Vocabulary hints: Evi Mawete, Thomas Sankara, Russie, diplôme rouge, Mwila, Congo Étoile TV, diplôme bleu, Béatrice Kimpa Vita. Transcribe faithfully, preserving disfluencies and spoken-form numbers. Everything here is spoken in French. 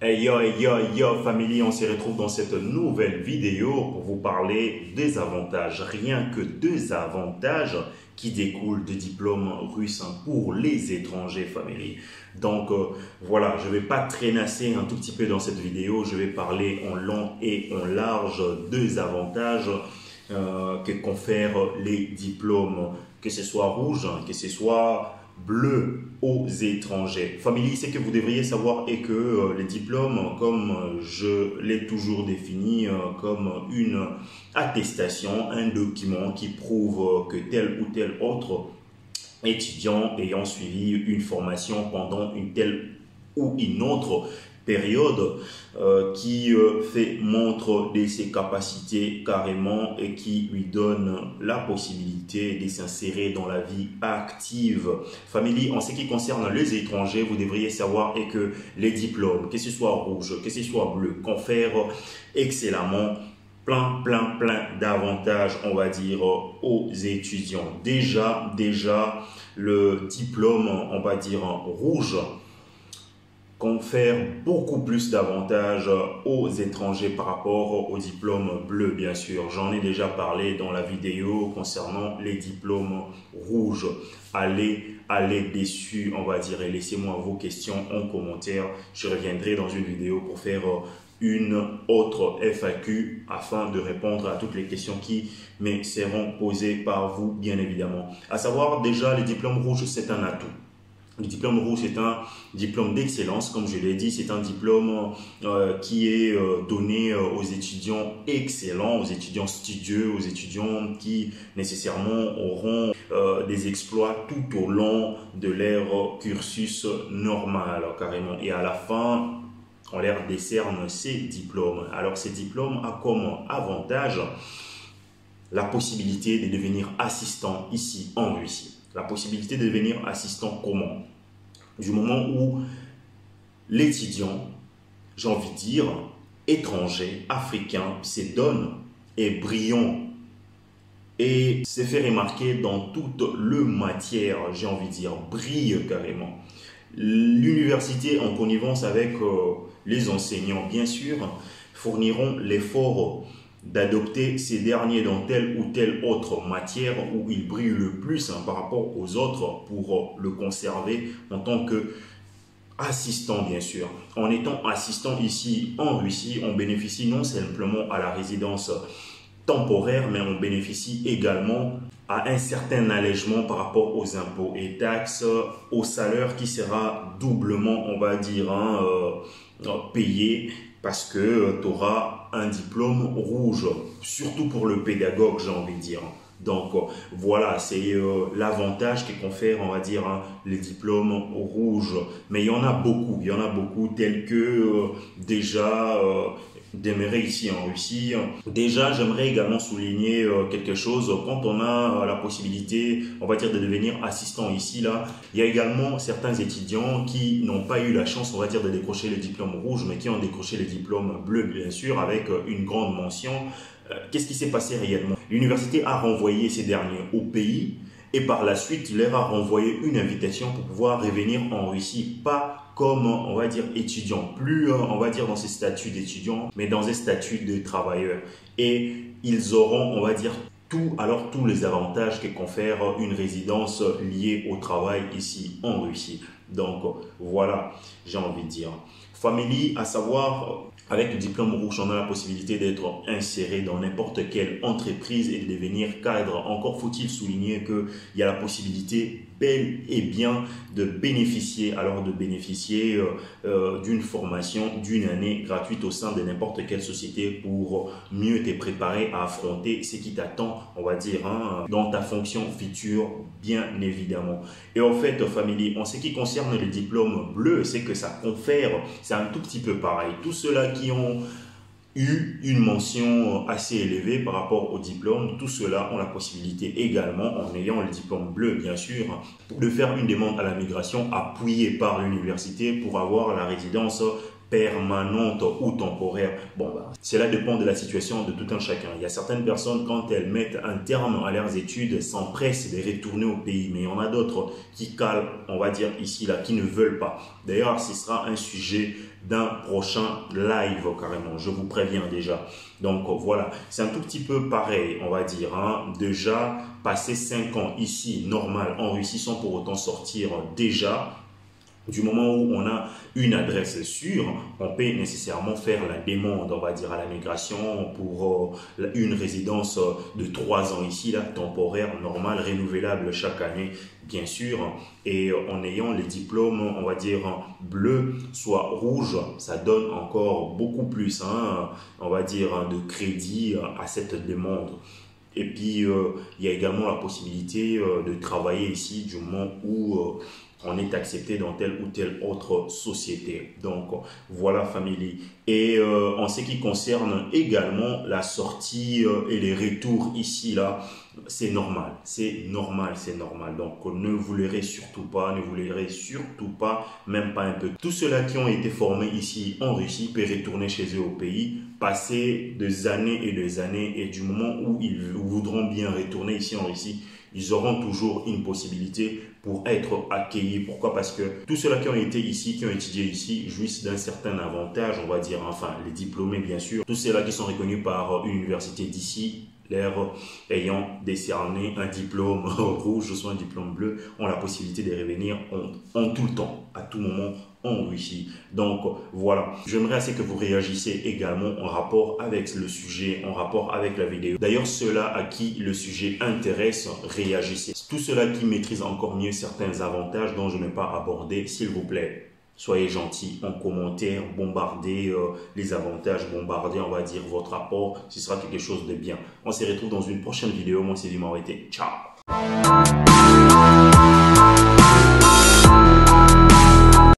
Hey yo, hey yo, yo, famille, on se retrouve dans cette nouvelle vidéo pour vous parler des avantages, rien que deux avantages qui découlent des diplômes russes pour les étrangers, famille. Donc euh, voilà, je ne vais pas traînasser un tout petit peu dans cette vidéo, je vais parler en long et en large deux avantages euh, que confèrent les diplômes, que ce soit rouge, que ce soit bleu aux étrangers. Famille, ce que vous devriez savoir est que euh, les diplômes, comme euh, je l'ai toujours défini, euh, comme une attestation, un document qui prouve euh, que tel ou tel autre étudiant ayant suivi une formation pendant une telle ou une autre période euh, qui euh, fait montre de ses capacités carrément et qui lui donne la possibilité de s'insérer dans la vie active. Famille, en ce qui concerne les étrangers, vous devriez savoir est que les diplômes, que ce soit rouge, que ce soit bleu, confèrent excellemment plein, plein, plein d'avantages, on va dire, aux étudiants. Déjà, déjà, le diplôme, on va dire, rouge, confère beaucoup plus d'avantages aux étrangers par rapport aux diplômes bleus, bien sûr. J'en ai déjà parlé dans la vidéo concernant les diplômes rouges. Allez, allez dessus, on va dire, et laissez-moi vos questions en commentaire. Je reviendrai dans une vidéo pour faire une autre F A Q afin de répondre à toutes les questions qui me seront posées par vous, bien évidemment. À savoir, déjà, les diplômes rouges, c'est un atout. Le diplôme rouge, c'est un diplôme d'excellence, comme je l'ai dit, c'est un diplôme euh, qui est euh, donné euh, aux étudiants excellents, aux étudiants studieux, aux étudiants qui nécessairement auront euh, des exploits tout au long de leur cursus normal, carrément. Et à la fin, on leur décerne ces diplômes. Alors, ces diplômes ont comme avantage la possibilité de devenir assistant ici en Russie. La possibilité de devenir assistant comment? Du moment où l'étudiant, j'ai envie de dire, étranger, africain, se donne et brillant et se fait remarquer dans toute le matière, j'ai envie de dire, brille carrément. L'université, en connivence avec euh, les enseignants, bien sûr, fourniront l'effort d'adopter ces derniers dans telle ou telle autre matière où il brille le plus hein, par rapport aux autres pour le conserver en tant que assistant, bien sûr. En étant assistant ici en Russie, on bénéficie non simplement à la résidence temporaire, mais on bénéficie également à un certain allègement par rapport aux impôts et taxes, au salaire qui sera doublement, on va dire, hein, euh, payé parce que tu auras un diplôme rouge, surtout pour le pédagogue, j'ai envie de dire. Donc voilà, c'est euh, l'avantage qui confère, on va dire, hein, les diplômes rouges. Mais il y en a beaucoup, il y en a beaucoup, tels que euh, déjà euh, demeurer ici en Russie. Déjà, j'aimerais également souligner euh, quelque chose. Quand on a euh, la possibilité, on va dire, de devenir assistant ici, là, il y a également certains étudiants qui n'ont pas eu la chance, on va dire, de décrocher le diplôme rouge, mais qui ont décroché le diplôme bleu, bien sûr, avec euh, une grande mention. Euh, Qu'est-ce qui s'est passé réellement? L'université a renvoyé ces derniers au pays et par la suite, il leur a renvoyé une invitation pour pouvoir revenir en Russie, pas comme, on va dire, étudiant, plus, on va dire, dans ces statuts d'étudiant, mais dans ces statuts de travailleurs. Et ils auront, on va dire, tout, alors tous les avantages que confère une résidence liée au travail ici en Russie. Donc, voilà, j'ai envie de dire. Family, à savoir, avec le diplôme rouge, on a la possibilité d'être inséré dans n'importe quelle entreprise et de devenir cadre. Encore faut-il souligner qu'il y a la possibilité bel et bien de bénéficier, alors de bénéficier euh, euh, d'une formation d'une année gratuite au sein de n'importe quelle société pour mieux te préparer à affronter ce qui t'attend, on va dire, hein, dans ta fonction future, bien évidemment. Et en fait, famille, en ce qui concerne le diplôme bleu, c'est que ça confère, c'est un tout petit peu pareil. Tous ceux-là qui ont eu une mention assez élevée par rapport au diplôme, tout cela ont la possibilité également, en ayant le diplôme bleu bien sûr, de faire une demande à la migration appuyée par l'université pour avoir la résidence permanente ou temporaire. Bon, bah, cela dépend de la situation de tout un chacun. Il y a certaines personnes, quand elles mettent un terme à leurs études, s'empressent de retourner au pays. Mais il y en a d'autres qui calent, on va dire ici, là, qui ne veulent pas. D'ailleurs, ce sera un sujet d'un prochain live carrément, je vous préviens déjà. Donc voilà, c'est un tout petit peu pareil, on va dire, hein. Déjà, passer cinq ans ici, normal, en Russie, sans pour autant sortir déjà. Du moment où on a une adresse sûre, on peut nécessairement faire la demande, on va dire, à la migration pour euh, une résidence de trois ans ici, là, temporaire, normale, renouvelable chaque année, bien sûr. Et en ayant les diplômes, on va dire, bleu, soit rouge, ça donne encore beaucoup plus, hein, on va dire, de crédit à cette demande. Et puis, euh, il y a également la possibilité euh, de travailler ici du moment où euh, on est accepté dans telle ou telle autre société. Donc, voilà, famille. Et euh, en ce qui concerne également la sortie euh, et les retours ici, là, c'est normal. C'est normal, c'est normal. Donc, ne vous leurrez surtout pas, ne vous leurrez surtout pas, même pas un peu. Tous ceux-là qui ont été formés ici en Russie peuvent retourner chez eux au pays, passer des années et des années. Et du moment où ils voudront bien retourner ici en Russie, ils auront toujours une possibilité pour être accueillis. Pourquoi? Parce que tous ceux-là qui ont été ici, qui ont étudié ici, jouissent d'un certain avantage, on va dire, enfin, les diplômés, bien sûr. Tous ceux-là qui sont reconnus par une université d'ici, l'air ayant décerné un diplôme rouge, soit un diplôme bleu, ont la possibilité de revenir en, en tout le temps, à tout moment, en Russie. Donc voilà, j'aimerais assez que vous réagissiez également en rapport avec le sujet, en rapport avec la vidéo. D'ailleurs, ceux-là à qui le sujet intéresse, réagissez. Tous ceux-là qui maîtrisent encore mieux certains avantages dont je n'ai pas abordé, s'il vous plaît, soyez gentils en commentaire, bombardez euh, les avantages, bombardez, on va dire, votre apport. Ce sera quelque chose de bien. On se retrouve dans une prochaine vidéo. Moi, c'est Evi Mawete. Ciao!